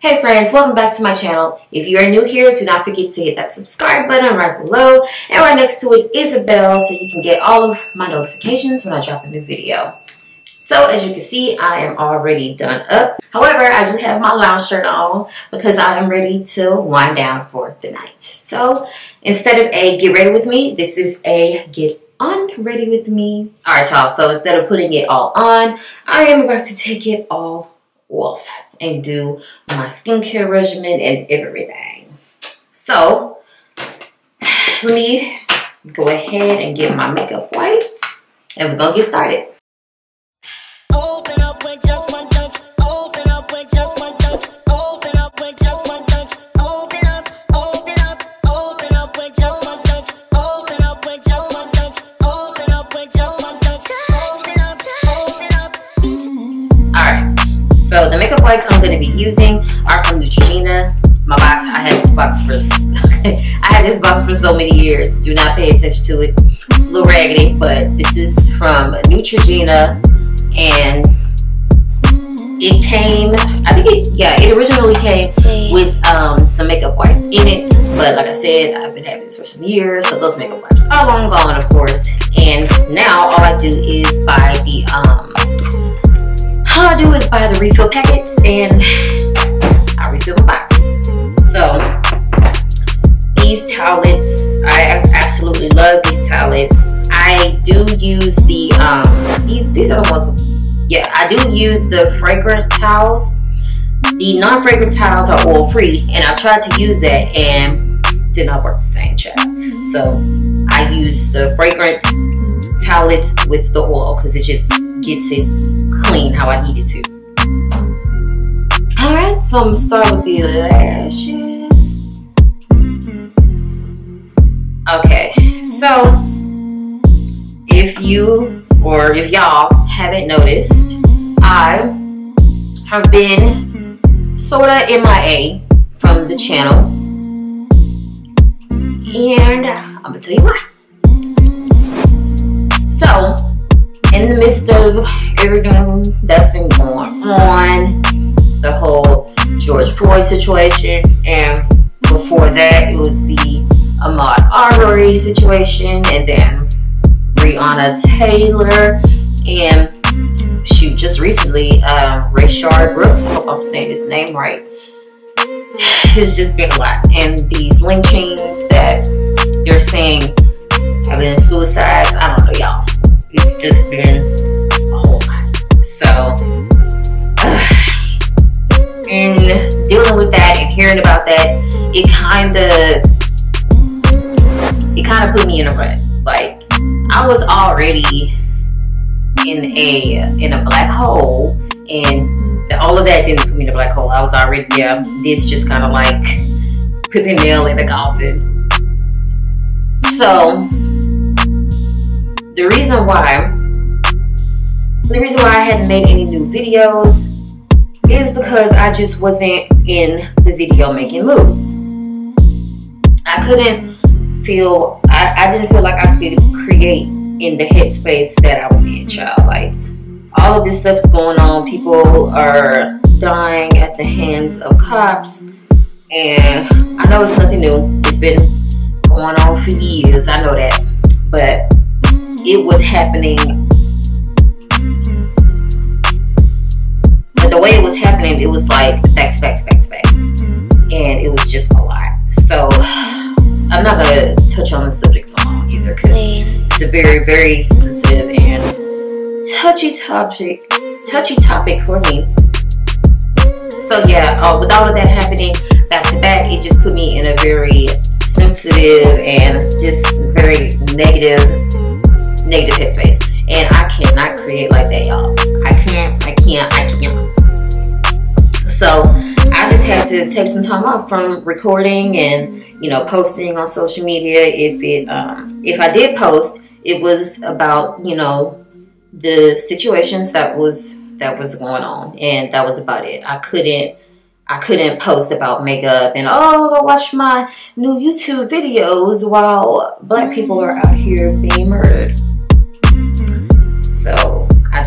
Hey friends, welcome back to my channel. If you are new here, do not forget to hit that subscribe button right below, and right next to it is a bell so you can get all of my notifications when I drop a new video. So as you can see, I am already done up. However, I do have my lounge shirt on because I am ready to wind down for the night. So instead of a get ready with me, this is a get on ready with me. All right, y'all, so instead of putting it all on, I am about to take it all off and do my skincare regimen and everything. So let me go ahead and get my makeup wipes and we're gonna get started. So the makeup wipes I'm going to be using are from Neutrogena. My box, I had this box for so many years. Do not pay attention to it. It's a little raggedy, but this is from Neutrogena, and it came, I think it, yeah, it originally came with some makeup wipes in it, but like I said, I've been having this for some years, so those makeup wipes are long gone, of course. And now all I do is buy the refill packets, and I refill my box. So these towelettes, I absolutely love these towelettes. I do use the these are the ones, yeah, I do use the fragrant towels. The non-fragrant towels are oil free, and I tried to use that and did not work the same, child. So I use the fragrance towelettes with the oil because it just gets it clean how I need it to. Alright, so I'm gonna start with the lashes. Okay, so if you or if y'all haven't noticed, I have been sorta MIA from the channel, and I'm gonna tell you why. So, in the midst of everything that's been going on, the whole George Floyd situation, and before that it was the Ahmaud Arbery situation, and then Breonna Taylor, and shoot, just recently Rayshard Brooks, I hope I'm saying his name right. It's just been a lot, and these lynchings that they're saying have been suicides. I don't know, y'all, it's just been a whole lot. So and dealing with that and hearing about that, it kind of put me in a rut. Like, I was already in a black hole, and all of that didn't put me in a black hole. I was already, yeah, this just kind of like put the nail in the coffin. So the reason why I hadn't made any new videos is because I just wasn't in the video making mood. I didn't feel like I could create in the headspace that I was in, child. Like, all of this stuff's going on. People are dying at the hands of cops, and I know it's nothing new. It's been going on for years, I know that, but it was happening. The way it was happening, it was like back, and it was just a lot. So I'm not gonna touch on the subject for long either, because it's a very, very sensitive and touchy topic for me. So yeah, with all of that happening back to back, it just put me in a very sensitive and just very negative headspace, and I cannot create like that, y'all. I can't. So I just had to take some time off from recording and, you know, posting on social media. If I did post, it was about, you know, the situations that was going on, and that was about it. I couldn't post about makeup and, oh, go watch my new YouTube videos while black people are out here being murdered. So I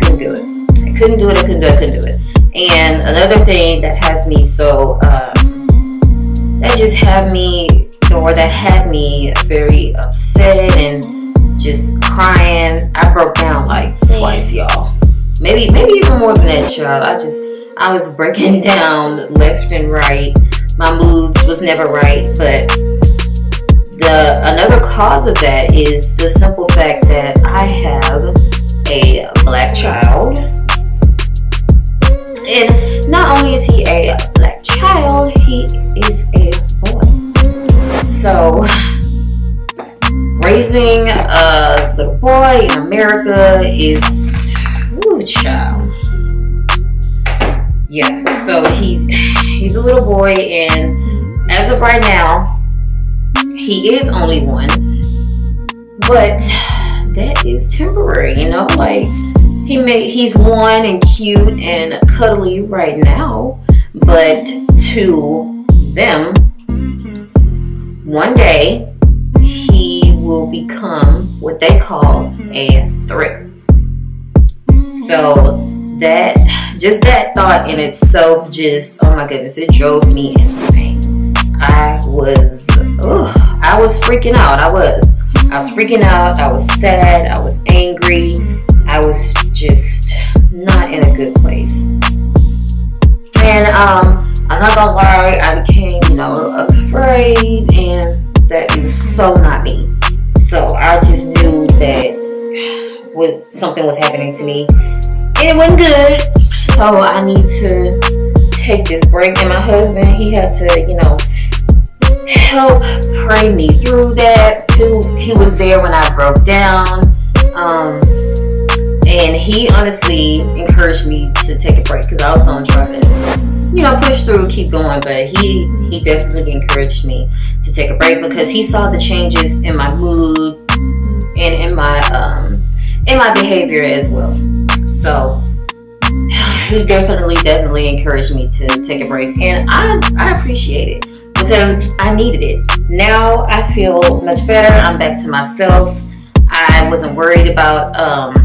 couldn't do it. I couldn't do it. And another thing that has me so that just had me, or that had me very upset and just crying. I broke down like twice, y'all. Maybe even more than that, y'all. I was breaking down left and right. My mood was never right, but another cause of that is the simple fact that I have a black child. And not only is he a black child, he is a boy. So raising the boy in America is, ooh, child. Yeah, so he's a little boy, and as of right now, he is only one. But that is temporary, you know, like he's one and cute and cuddly right now, but to them, one day he will become what they call a threat. So that, just that thought in itself, just, oh my goodness, it drove me insane. I was freaking out. I was freaking out. I was sad. I was angry. I was just not in a good place. And I'm not gonna lie, I became, you know, afraid, and that is so not me. So I just knew that something was happening to me, and it wasn't good. So I need to take this break. And my husband, he had to, you know, help pray me through that. He was there when I broke down. And he honestly encouraged me to take a break, because I was going to try to, you know, push through, keep going. But he definitely encouraged me to take a break, because he saw the changes in my mood and in my behavior as well. So he definitely encouraged me to take a break, and I appreciate it, because I needed it. Now I feel much better. I'm back to myself. I wasn't worried about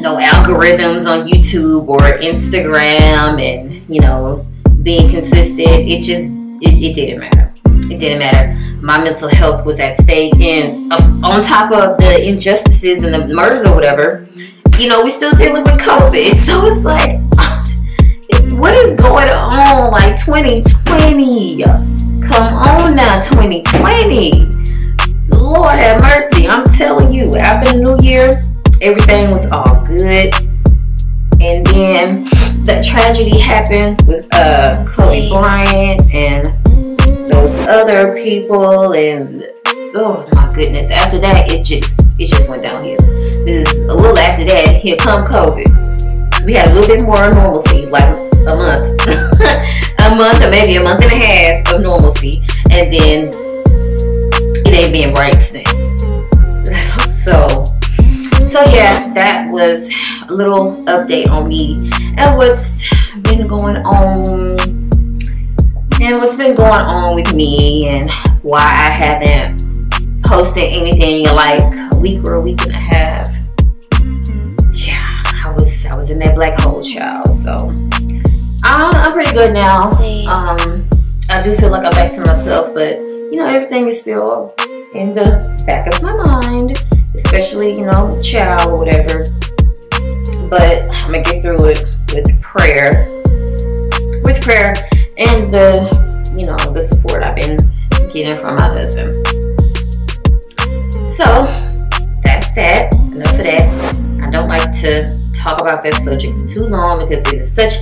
no algorithms on YouTube or Instagram, and, you know, being consistent. It didn't matter. It didn't matter. My mental health was at stake, and on top of the injustices and the murders or whatever, you know, we still dealing with COVID. So it's like, what is going on? Like 2020, come on now, 2020. Lord have mercy. I'm telling you, after the new year, everything was all good, and then that tragedy happened with Kobe Bryant and those other people, and oh my goodness, after that it just went downhill. This is a little after that, here come COVID. We had a little bit more normalcy, like a month, a month or maybe a month and a half of normalcy, and then it ain't been right since. So yeah, that was a little update on me and what's been going on, and what's been going on with me, and why I haven't posted anything in like a week or a week and a half. Yeah, I was in that black hole, child. So I'm pretty good now. I do feel like I'm back to myself, but you know, everything is still in the back of my mind. Especially, you know, child or whatever. But I'm gonna get through it with prayer. With prayer and the, you know, the support I've been getting from my husband. So that's that. Enough of that. I don't like to talk about that subject for too long, because it is such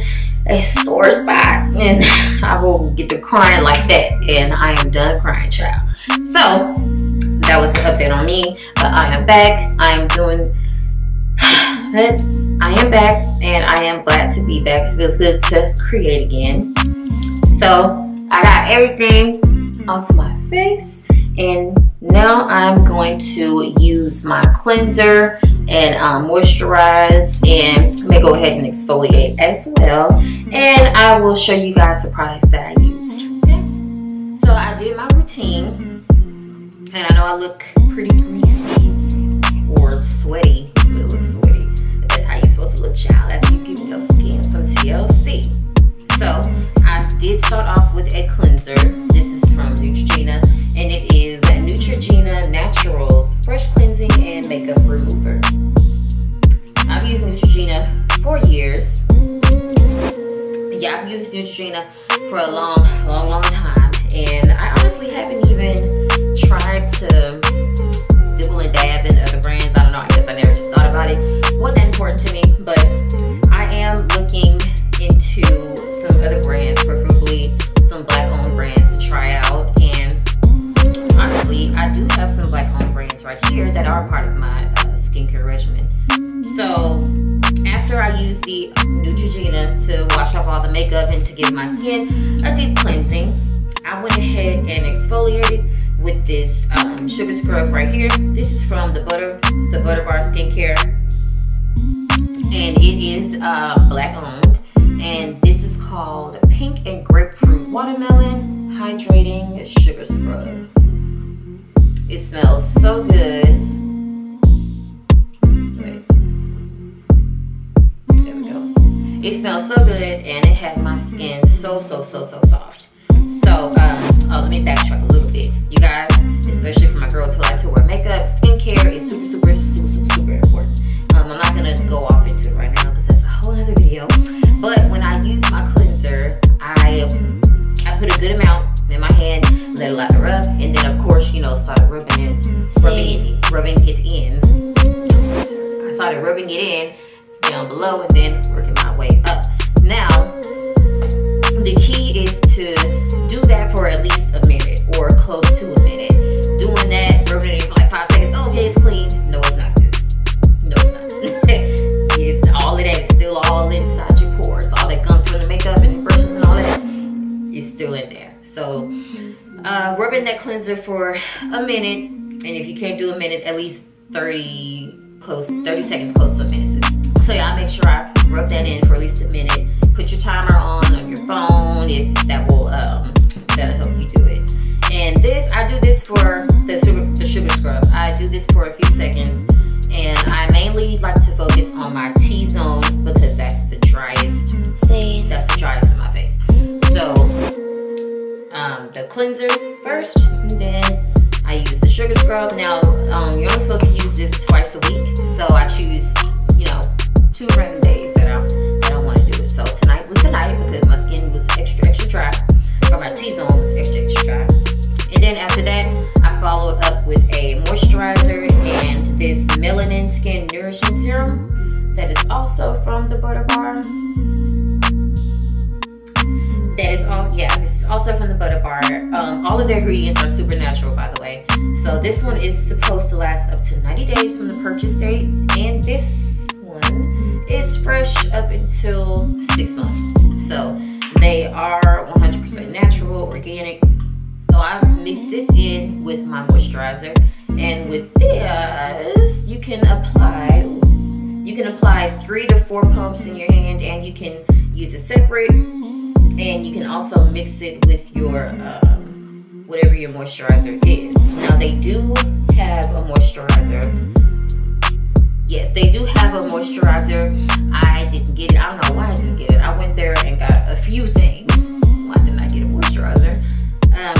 a sore spot, and I will get to crying like that, and I am done crying, child. So that was the update on me, but I am back. I am back, and I am glad to be back. It feels good to create again. So I got everything off my face, and now I'm going to use my cleanser and moisturize, and may go ahead and exfoliate as well. And I will show you guys the products that I used. Okay. So I did my routine. And I know I look pretty greasy or sweaty, but it looks sweaty. That's how you're supposed to look, child after you give your skin some TLC. So I did start off with a cleanser. This is from Neutrogena, and it is Neutrogena Naturals Fresh Cleansing and Makeup Remover. I've used Neutrogena for years. Yeah, I've used Neutrogena for a long time, and I honestly haven't even tried to dibble and dab in other brands. I don't know, I guess I never just thought about it. Wasn't that important to me, but I am looking into some other brands, preferably some black-owned brands to try out. And honestly, I do have some black-owned brands right here that are part of my skincare regimen. So after I used the Neutrogena to wash off all the makeup and to give my skin a deep cleansing, I went ahead and exfoliated with this sugar scrub right here. This is from the Butter Bar Skincare, and it is black owned, and this is called Pink and Grapefruit Watermelon Hydrating Sugar Scrub. It smells so good. Wait. There we go. It smells so good, and it had my skin so soft. So let me backtrack a little bit, you guys, especially for my girls who like to wear makeup. Skincare is super important. I'm not gonna go off into it right now because that's a whole other video. But when I use my cleanser, I put a good amount in my hand, let it lather up, and then of course, you know, started rubbing it in down below, and then working my way up. Now the key is to do that for at least a minute or close to a minute. Doing that, rubbing it in for like 5 seconds. Oh, okay, it's clean. No, it's not, sis. No, it's not. It's all of that. It's still all inside your pores. All that gunk from the makeup and the brushes and all that is still in there. So, rubbing that cleanser for a minute. And if you can't do a minute, at least 30 seconds close to a minute, sis. So, y'all make sure I rub that in for at least a minute. Put your timer on your phone if that will, that'll help you do it. And this, I do this for the sugar scrub. I do this for a few seconds, and I mainly like to focus on my T-zone because that's the driest. That's the driest in my face. So the cleanser first, and then I use the sugar scrub. Now you're only supposed to use this twice a week, so I choose, you know, 2 random days that I don't want to do it. So tonight was tonight because my skin was extra dry. Or my T-zone was extra dry. And then after that, I followed up with a moisturizer and this Melanin Skin Nourishing Serum that is also from the Butter Bar. This is also from the Butter Bar. All of their ingredients are supernatural, by the way. So this one is supposed to last up to 90 days from the purchase date, and this one is fresh up until 6 months. So they are 100% natural, organic. So I mixed this in with my moisturizer, and with this, you can apply 3 to 4 pumps in your hand, and you can use it separate, and you can also mix it with your whatever your moisturizer is. Now they do have a moisturizer. Yes, they do have a moisturizer. I didn't get it. I don't know why I didn't get it. I went there and got a few things. Why didn't I get a moisturizer? I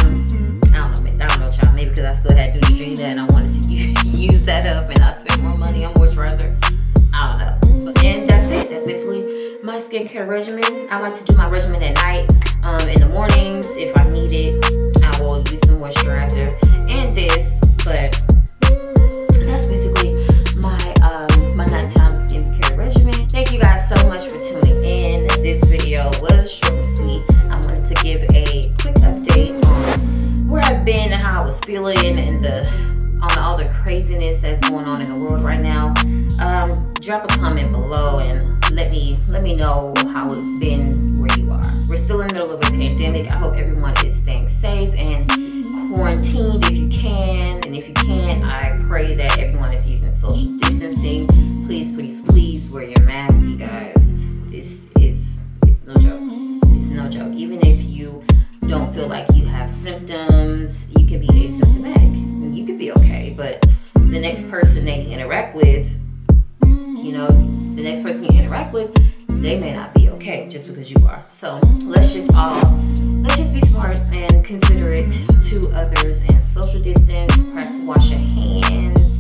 don't know, child. Maybe because I still had Neutrogena and I wanted to use that up, and I spent more money on moisturizer. I don't know. And that's it. That's basically my skincare regimen. I like to do my regimen at night. In the mornings, if I need it, I will use some moisturizer and this. But that's basically my nighttime skincare regimen. Thank you guys so much for tuning in. This video was short and sweet. I wanted to give a quick update on where I've been and how I was feeling and on all the craziness that's going on in the world right now. Drop a comment below and let me know how it's been where you are. We're still in the middle of a pandemic. I hope everyone is staying safe and quarantined if you can, and if you can't, I pray that everyone is using social distancing. Please wear your mask, you guys. It's no joke. It's no joke. Even if you don't feel like you have symptoms, you can be asymptomatic and you could be okay, but the next person you interact with let's just be smart and considerate to others and social distance, wash your hands.